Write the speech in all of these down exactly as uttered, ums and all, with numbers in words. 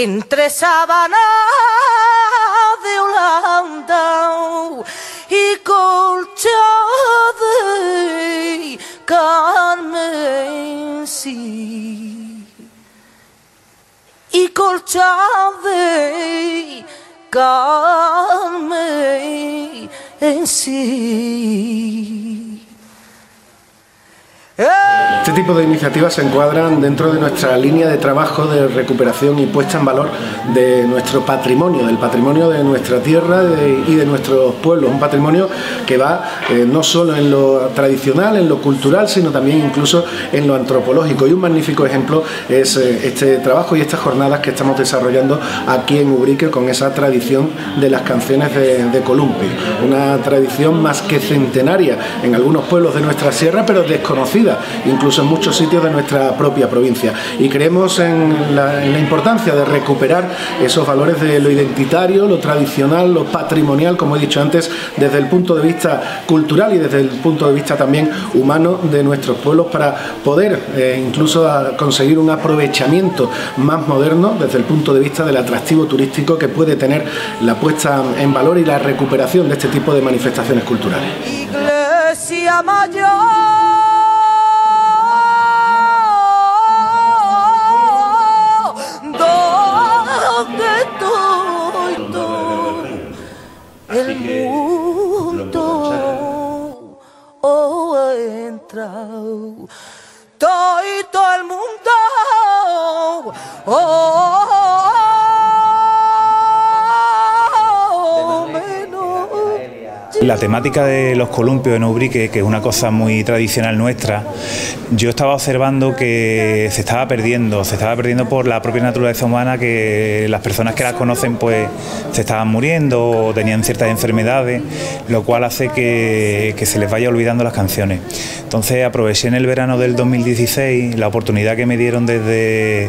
entre sábanas de Holanda y colcha de carmesí, y colcha de carmesí. Este tipo de iniciativas se encuadran dentro de nuestra línea de trabajo de recuperación y puesta en valor de nuestro patrimonio, del patrimonio de nuestra tierra y de nuestros pueblos, un patrimonio que va eh, no solo en lo tradicional, en lo cultural, sino también incluso en lo antropológico, y un magnífico ejemplo es eh, este trabajo y estas jornadas que estamos desarrollando aquí en Ubrique con esa tradición de las canciones de, de Columpio, una tradición más que centenaria en algunos pueblos de nuestra sierra, pero desconocida incluso en muchos sitios de nuestra propia provincia, y creemos en la, en la importancia de recuperar esos valores de lo identitario, lo tradicional, lo patrimonial, como he dicho antes, desde el punto de vista cultural y desde el punto de vista también humano de nuestros pueblos, para poder eh, incluso conseguir un aprovechamiento más moderno desde el punto de vista del atractivo turístico que puede tener la puesta en valor y la recuperación de este tipo de manifestaciones culturales. Iglesia Mayor. El mundo oh, entra, todo y todo el mundo oh, oh, oh, menos. La temática de los columpios en Ubrique, que es una cosa muy tradicional nuestra, yo estaba observando que se estaba perdiendo, se estaba perdiendo por la propia naturaleza humana, que las personas que las conocen pues se estaban muriendo o tenían ciertas enfermedades, lo cual hace que, que se les vaya olvidando las canciones. Entonces aproveché en el verano del dos mil dieciséis la oportunidad que me dieron desde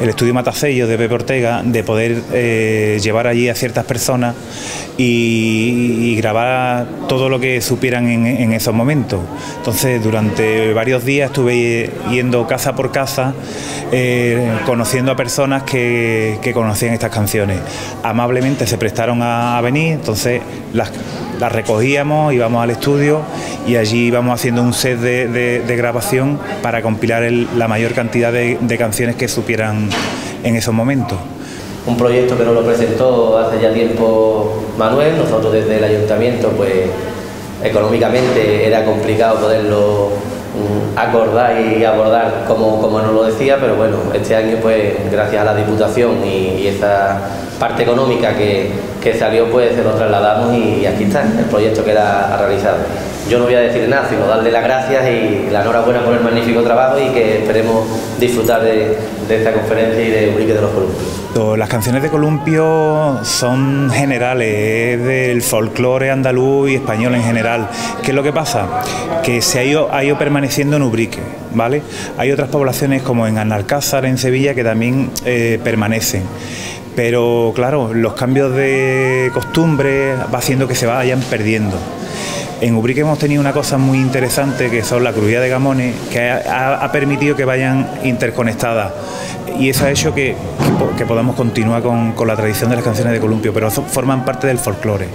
el estudio Matasello de Pepe Ortega de poder eh, llevar allí a ciertas personas y, y grabar todo lo que supieran en, en esos momentos. Entonces durante varios días estuve yendo casa por casa, eh, conociendo a personas que, que conocían estas canciones. Amablemente se prestaron a, a venir, entonces las, las recogíamos, íbamos al estudio y allí íbamos haciendo un set de, de, de grabación para compilar el, la mayor cantidad de, de canciones que supieran en esos momentos. Un proyecto que nos lo presentó hace ya tiempo Manuel. Nosotros desde el ayuntamiento, pues económicamente era complicado poderlo acordar y abordar como, como nos lo decía, pero bueno, este año pues gracias a la Diputación y, y esa parte económica que, que salió, pues se lo trasladamos y, y aquí está el proyecto que era realizado. Yo no voy a decir nada, sino darle las gracias y la enhorabuena por el magnífico trabajo y que esperemos disfrutar de, de esta conferencia y de Ubrique de los Columpios. Las canciones de Columpio son generales, es del folclore andaluz y español en general. ¿Qué es lo que pasa? Que se ha ido, ha ido permaneciendo en Ubrique, ¿vale? Hay otras poblaciones como en Analcázar, en Sevilla, que también eh, permanecen. Pero claro, los cambios de costumbre va haciendo que se vayan perdiendo. En Ubrique hemos tenido una cosa muy interesante, que son la crujía de gamones, que ha, ha permitido que vayan interconectadas, y eso ha hecho que, que, que podamos continuar con, con la tradición de las canciones de Columpio, pero forman parte del folclore.